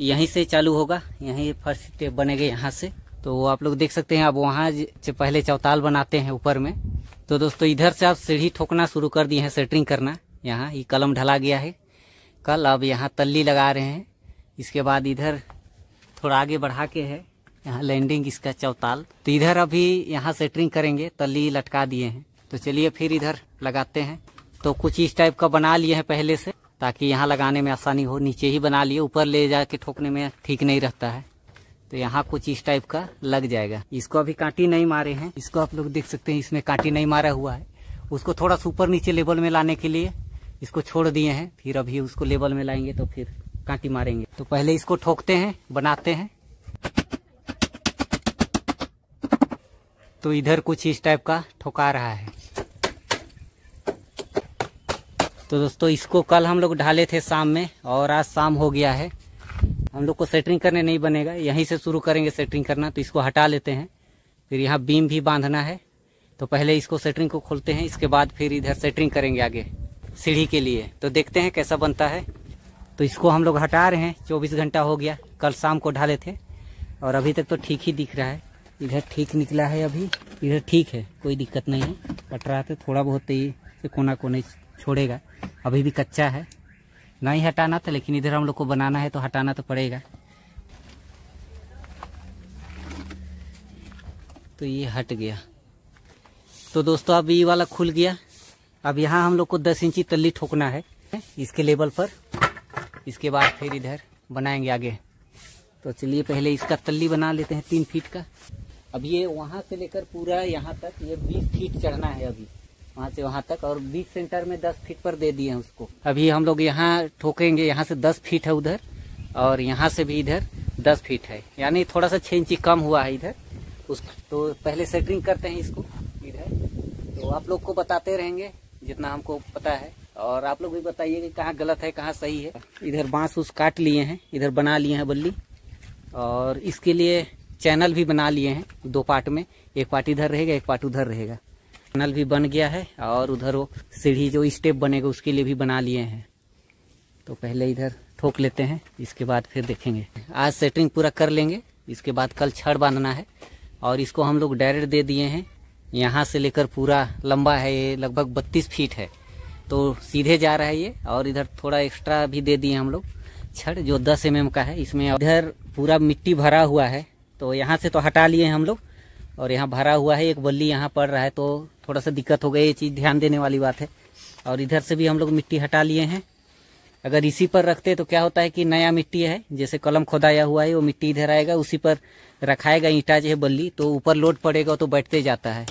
यहीं से चालू होगा, यहीं फर्स्ट स्टेप बनेगा यहाँ से। तो आप लोग देख सकते हैं, अब वहाँ पहले चौताल बनाते हैं ऊपर में। तो दोस्तों इधर से आप सीढ़ी ठोकना शुरू कर दिए हैं, सेटरिंग करना। यहाँ ये कलम ढला गया है कल, अब यहाँ तल्ली लगा रहे हैं। इसके बाद इधर थोड़ा आगे बढ़ा के है यहाँ लैंडिंग इसका चौताल। तो इधर अभी यहाँ सेटरिंग करेंगे, तल्ली लटका दिए हैं। तो चलिए फिर इधर लगाते हैं। तो कुछ इस टाइप का बना लिए हैं पहले से, ताकि यहाँ लगाने में आसानी हो। नीचे ही बना लिए, ऊपर ले जाके ठोकने में ठीक नहीं रहता है। तो यहाँ कुछ इस टाइप का लग जाएगा। इसको अभी कांटी नहीं मारे हैं, इसको आप लोग देख सकते हैं, इसमें कांटी नहीं मारा हुआ है। उसको थोड़ा ऊपर नीचे लेवल में लाने के लिए इसको छोड़ दिए हैं, फिर अभी उसको लेवल में लाएंगे तो फिर कांटी मारेंगे। तो पहले इसको ठोकते हैं, बनाते हैं। तो इधर कुछ इस टाइप का ठोका रहा है। तो दोस्तों इसको कल हम लोग ढाले थे शाम में, और आज शाम हो गया है। हम लोग को सेटरिंग करने नहीं बनेगा, यहीं से शुरू करेंगे सेटरिंग करना। तो इसको हटा लेते हैं, फिर यहाँ बीम भी बांधना है। तो पहले इसको सेटरिंग को खोलते हैं, इसके बाद फिर इधर सेटरिंग करेंगे आगे सीढ़ी के लिए। तो देखते हैं कैसा बनता है। तो इसको हम लोग हटा रहे हैं, 24 घंटा हो गया, कल शाम को ढाले थे, और अभी तक तो ठीक ही दिख रहा है। इधर ठीक निकला है, अभी इधर ठीक है, कोई दिक्कत नहीं है। कट रहा था थोड़ा बहुत ही, कोना कोने छोड़ेगा, अभी भी कच्चा है, नहीं हटाना था। लेकिन इधर हम लोग को बनाना है तो हटाना तो पड़ेगा। तो ये हट गया। तो दोस्तों अब ये वाला खुल गया। अब यहाँ हम लोग को 10 इंची तल्ली ठोकना है इसके लेवल पर। इसके बाद फिर इधर बनाएंगे आगे। तो चलिए पहले इसका तल्ली बना लेते हैं 3 फीट का। अब ये वहाँ से लेकर पूरा यहाँ तक ये 20 फीट चढ़ना है अभी, वहाँ से वहाँ तक। और बीच सेंटर में 10 फीट पर दे दिए हैं उसको। अभी हम लोग यहाँ ठोकेंगे, यहाँ से 10 फीट है उधर, और यहाँ से भी इधर 10 फीट है, यानी थोड़ा सा 6 इंची कम हुआ है इधर उसका। तो पहले सेटरिंग करते हैं इसको इधर। तो आप लोग को बताते रहेंगे जितना हमको पता है, और आप लोग भी बताइए कि कहाँ गलत है कहाँ सही है। इधर बाँस उस काट लिए हैं, इधर बना लिए हैं बल्ली, और इसके लिए चैनल भी बना लिए हैं 2 पार्ट में, एक पार्ट इधर रहेगा एक पार्ट उधर रहेगा। चैनल भी बन गया है, और उधर वो सीढ़ी जो स्टेप बनेगा उसके लिए भी बना लिए हैं। तो पहले इधर ठोक लेते हैं, इसके बाद फिर देखेंगे। आज सेटरिंग पूरा कर लेंगे, इसके बाद कल छड़ बांधना है। और इसको हम लोग डायरेक्ट दे दिए हैं, यहाँ से लेकर पूरा लंबा है ये लगभग 32 फीट है। तो सीधे जा रहा है ये, और इधर थोड़ा एक्स्ट्रा भी दे दिए हम लोग छड़ जो 10 mm का है इसमें। इधर पूरा मिट्टी भरा हुआ है, तो यहाँ से तो हटा लिए हम लोग, और यहाँ भरा हुआ है, एक बल्ली यहाँ पड़ रहा है, तो थोड़ा सा दिक्कत हो गई। ये चीज़ ध्यान देने वाली बात है। और इधर से भी हम लोग मिट्टी हटा लिए हैं। अगर इसी पर रखते तो क्या होता है कि नया मिट्टी है, जैसे कलम खोदाया हुआ है वो मिट्टी इधर आएगा, उसी पर रखाएगा ईंटा जो है बल्ली, तो ऊपर लोड पड़ेगा तो बैठते जाता है,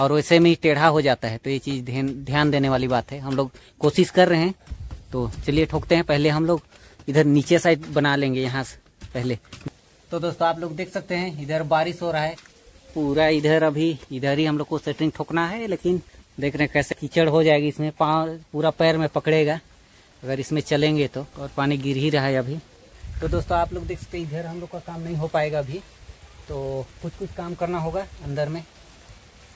और वैसे में ही टेढ़ा हो जाता है। तो ये चीज़ ध्यान देने वाली बात है, हम लोग कोशिश कर रहे हैं। तो चलिए ठोकते हैं। पहले हम लोग इधर नीचे साइड बना लेंगे यहाँ से पहले। तो दोस्तों आप लोग देख सकते हैं इधर बारिश हो रहा है पूरा इधर। अभी इधर ही हम लोग को सेटरिंग ठोकना है, लेकिन देख रहे हैं कैसे कीचड़ हो जाएगी इसमें, पाँव पूरा पैर में पकड़ेगा अगर इसमें चलेंगे तो, और पानी गिर ही रहा है अभी। तो दोस्तों आप लोग देख सकते हैं इधर हम लोग का काम नहीं हो पाएगा अभी, तो कुछ कुछ काम करना होगा अंदर में।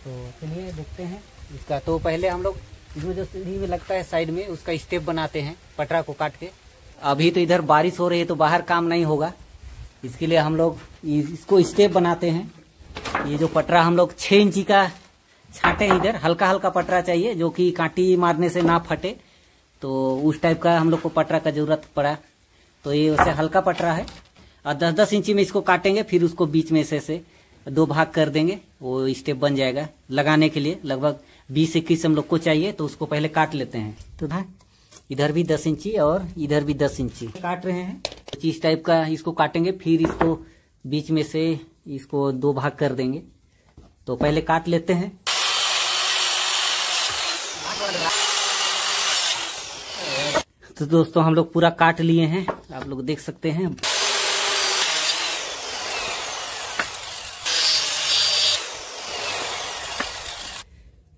तो चलिए देखते हैं इसका। तो पहले हम लोग जो सीढ़ी में लगता है साइड में उसका स्टेप बनाते हैं पटरा को काट के। अभी तो इधर बारिश हो रही है तो बाहर काम नहीं होगा, इसके लिए हम लोग इसको स्टेप बनाते हैं। ये जो पटरा हम लोग 6 इंची का छाटे इधर, हल्का हल्का पटरा चाहिए जो कि कांटी मारने से ना फटे, तो उस टाइप का हम लोग को पटरा का जरूरत पड़ा। तो ये वैसे हल्का पटरा है, और 10-10 इंची में इसको काटेंगे, फिर उसको बीच में से 2 भाग कर देंगे, वो स्टेप बन जाएगा लगाने के लिए। लगभग 20-21 हम लोग को चाहिए, तो उसको पहले काट लेते हैं। तो इधर भी 10 इंची और इधर भी 10 इंची काट रहे हैं। कुछ इस टाइप का इसको काटेंगे, फिर इसको बीच में से इसको 2 भाग कर देंगे। तो पहले काट लेते हैं। तो दोस्तों हम लोग पूरा काट लिए हैं, आप लोग देख सकते हैं।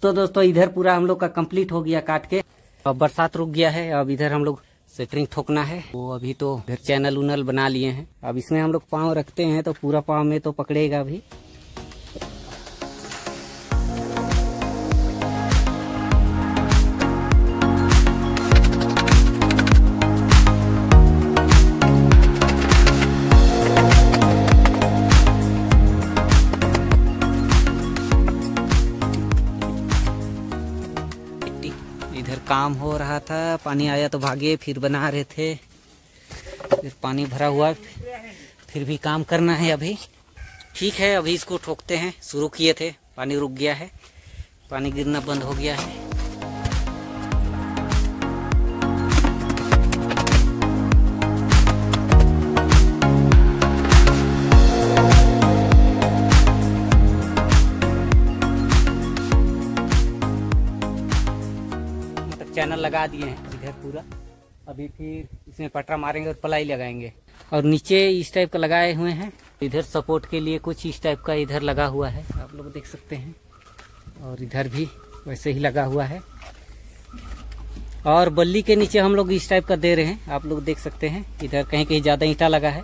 तो दोस्तों इधर पूरा हम लोग का कंप्लीट हो गया काट के। अब बरसात रुक गया है, अब इधर हम लोग सेटरिंग ठोकना है। वो अभी तो इधर चैनल उनल बना लिए हैं, अब इसमें हम लोग पाँव रखते हैं तो पूरा पाँव में तो पकड़ेगा अभी। काम हो रहा था, पानी आया तो भागे, फिर बना रहे थे, फिर पानी भरा हुआ, फिर भी काम करना है अभी। ठीक है, अभी इसको ठोकते हैं। शुरू किए थे, पानी रुक गया है, पानी गिरना बंद हो गया है। चैनल लगा दिए हैं इधर पूरा, अभी फिर इसमें पटरा मारेंगे और प्लाई लगाएंगे। और नीचे इस टाइप का लगाए हुए हैं, इधर सपोर्ट के लिए कुछ इस टाइप का इधर लगा हुआ है, आप लोग देख सकते हैं। और इधर भी वैसे ही लगा हुआ है। और बल्ली के नीचे हम लोग इस टाइप का दे रहे हैं, आप लोग देख सकते हैं। इधर कहीं कहीं ज़्यादा ईंटा लगा है,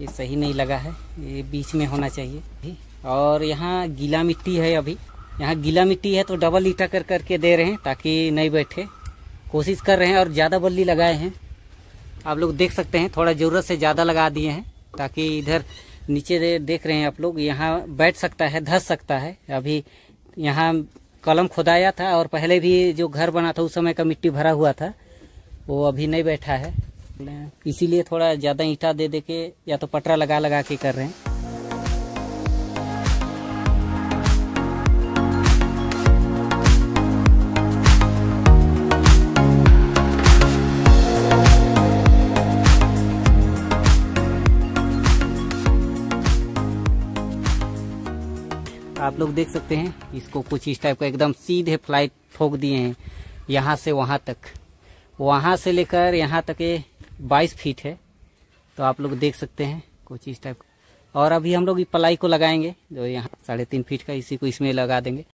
ये सही नहीं लगा है, ये बीच में होना चाहिए। और यहाँ गीला मिट्टी है, अभी यहाँ गीला मिट्टी है तो डबल ईंटा कर करके दे रहे हैं ताकि नहीं बैठे। कोशिश कर रहे हैं और ज़्यादा बल्ली लगाए हैं, आप लोग देख सकते हैं। थोड़ा ज़रूरत से ज़्यादा लगा दिए हैं ताकि इधर नीचे देख रहे हैं आप लोग, यहाँ बैठ सकता है, धस सकता है। अभी यहाँ कलम खुदाया था और पहले भी जो घर बना था उस समय का मिट्टी भरा हुआ था, वो अभी नहीं बैठा है, इसीलिए थोड़ा ज़्यादा ईंटा दे दे के या तो पटरा लगा लगा के कर रहे हैं। आप लोग देख सकते हैं इसको कुछ इस टाइप का एकदम सीधे फ्लाइट ठोक दिए हैं, यहाँ से वहाँ तक, वहाँ से लेकर यहाँ तक ये 22 फीट है, तो आप लोग देख सकते हैं कुछ इस टाइप का। और अभी हम लोग ये प्लाई को लगाएंगे जो यहाँ 3.5 फीट का, इसी को इसमें लगा देंगे।